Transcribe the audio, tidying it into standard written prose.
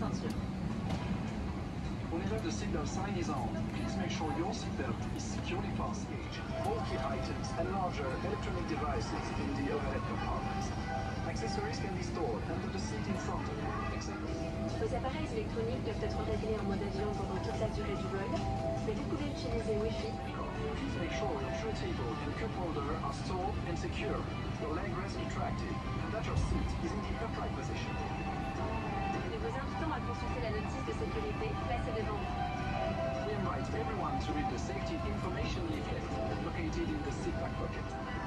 Attention. On is at the signal sign is on. Please make sure your seatbelt is securely fastened. All key items and larger electronic devices in the overhead compartments. Accessories can be stored under the seat in front of you. Except... Vos appareils électroniques peuvent être réglés en mode avion pendant toute la durée du vol, mais vous pouvez utiliser Wi-Fi. Please make sure your tray table and cup holder are stored and secure, your leg rest retracted, and that your seat is in the upright position. Nous vous invitons à consulter la notice de sécurité placée devant vous. We invite everyone to read the safety information leaflet located in the seat back pocket.